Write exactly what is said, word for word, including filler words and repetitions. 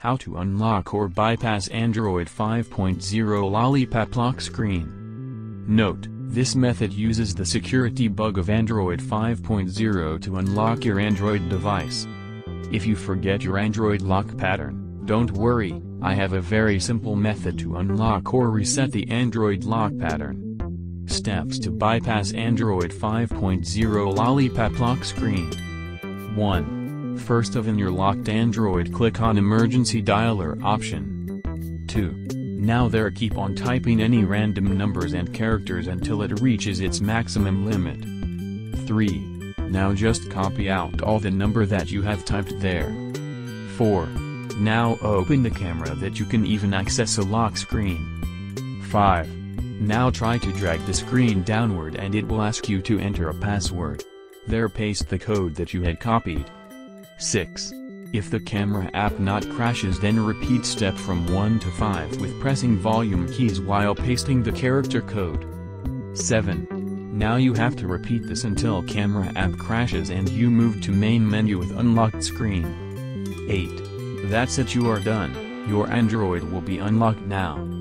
How to unlock or bypass Android five point oh Lollipop lock screen. Note, this method uses the security bug of Android five point oh to unlock your Android device. If you forget your Android lock pattern, don't worry, I have a very simple method to unlock or reset the Android lock pattern. Steps to bypass Android five point oh Lollipop lock screen. one. First, of in your locked Android, click on emergency dialer option. two. Now there, keep on typing any random numbers and characters until it reaches its maximum limit. three. Now just copy out all the number that you have typed there. four. Now open the camera that you can even access a lock screen. five. Now try to drag the screen downward and it will ask you to enter a password. There, paste the code that you had copied. six. If the camera app not crashes, then repeat step from one to five with pressing volume keys while pasting the character code. seven. Now you have to repeat this until camera app crashes and you move to main menu with unlocked screen. eight. That's it, you are done, your Android will be unlocked now.